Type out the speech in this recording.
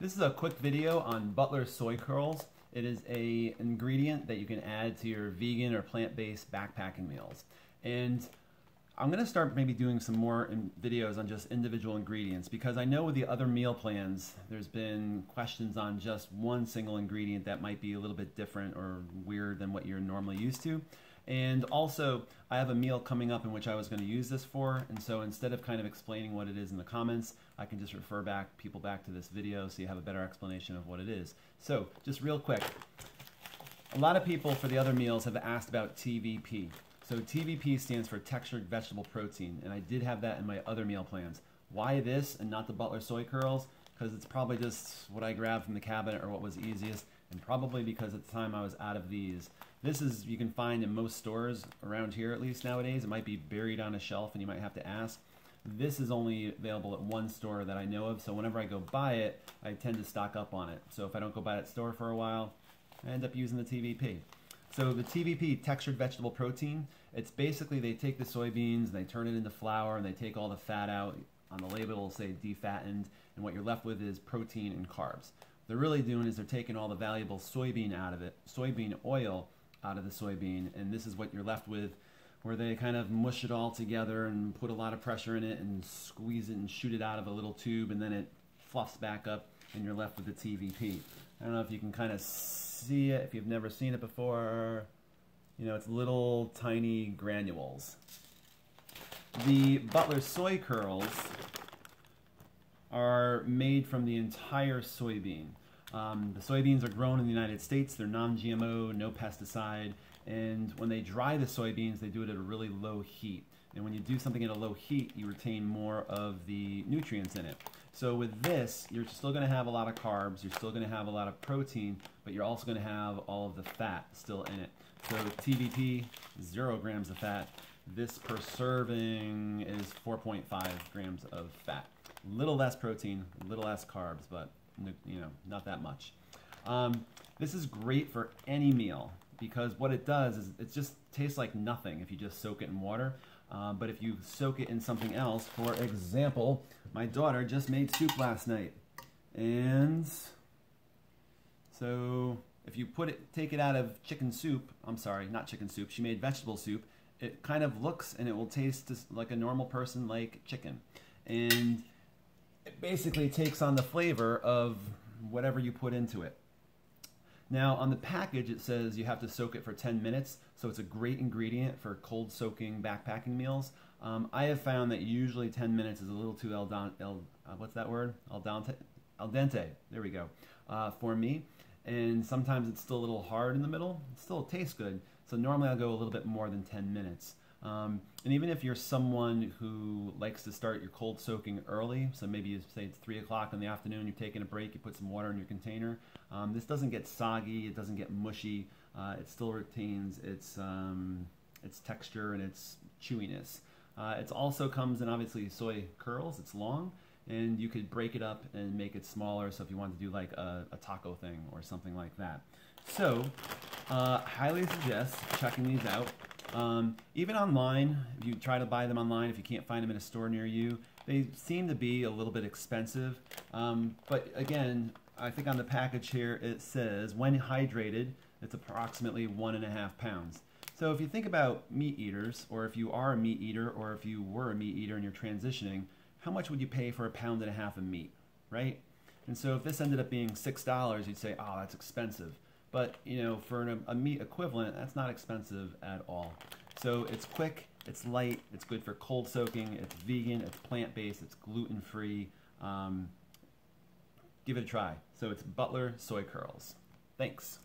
This is a quick video on Butler Soy Curls. It is an ingredient that you can add to your vegan or plant-based backpacking meals. And I'm going to start maybe doing some more videos on just individual ingredients, because I know with the other meal plans, there's been questions on just one single ingredient that might be a little bit different or weird than what you're normally used to. And also, I have a meal coming up in which I was going to use this for, and so instead of kind of explaining what it is in the comments, I can just refer people back to this video so you have a better explanation of what it is. So, just real quick, a lot of people for the other meals have asked about TVP. So TVP stands for textured vegetable protein, and I did have that in my other meal plans. Why this and not the Butler Soy Curls? Because it's probably just what I grabbed from the cabinet or what was easiest, and probably because at the time I was out of these. This is, you can find in most stores around here at least nowadays. It might be buried on a shelf and you might have to ask. This is only available at one store that I know of, so whenever I go buy it, I tend to stock up on it. So if I don't go buy it at the store for a while, I end up using the TVP. So the TVP, textured vegetable protein, it's basically they take the soybeans and they turn it into flour and they take all the fat out. On the label it'll say defattened, and what you're left with is protein and carbs. What they're really doing is they're taking all the valuable soybean out of it, soybean oil out of the soybean, and this is what you're left with, where they kind of mush it all together and put a lot of pressure in it and squeeze it and shoot it out of a little tube, and then it fluffs back up and you're left with the TVP. I don't know if you can kind of see it, if you've never seen it before. You know, it's little tiny granules. The Butler Soy Curls are made from the entire soybean. The soybeans are grown in the United States. They're non-GMO, no pesticide, and when they dry the soybeans, they do it at a really low heat. And when you do something at a low heat, you retain more of the nutrients in it. So with this, you're still going to have a lot of carbs, you're still going to have a lot of protein, but you're also going to have all of the fat still in it. So with TVP, 0 grams of fat. This per serving is 4.5 grams of fat. Little less protein, little less carbs, but you know, not that much. This is great for any meal, because what it does is it just tastes like nothing if you just soak it in water. But if you soak it in something else, for example, my daughter just made soup last night. And so if you take it out of chicken soup, I'm sorry, not chicken soup, she made vegetable soup, it kind of looks and it will taste just like a normal person, like chicken. And it basically takes on the flavor of whatever you put into it. Now, on the package, it says you have to soak it for 10 minutes, so it's a great ingredient for cold soaking backpacking meals. I have found that usually 10 minutes is a little too al dente, there we go, for me. And sometimes it's still a little hard in the middle. It still tastes good, so normally I'll go a little bit more than 10 minutes. And even if you're someone who likes to start your cold soaking early, so maybe you say it's 3 o'clock in the afternoon, you're taking a break, you put some water in your container, this doesn't get soggy, it doesn't get mushy, it still retains its texture and its chewiness. It also comes in obviously soy curls, it's long, and you could break it up and make it smaller, so if you want to do like a taco thing or something like that. So, highly suggest checking these out. Even online, if you try to buy them online, if you can't find them in a store near you, they seem to be a little bit expensive. But again, I think on the package here it says, when hydrated, it's approximately 1.5 pounds. So if you think about meat eaters, or if you are a meat eater, or if you were a meat eater and you're transitioning, how much would you pay for 1.5 pounds of meat, right? And so if this ended up being $6, you'd say, oh, that's expensive. But, you know, for a meat equivalent, that's not expensive at all. So it's quick, it's light, it's good for cold soaking, it's vegan, it's plant-based, it's gluten-free. Give it a try. So it's Butler Soy Curls. Thanks.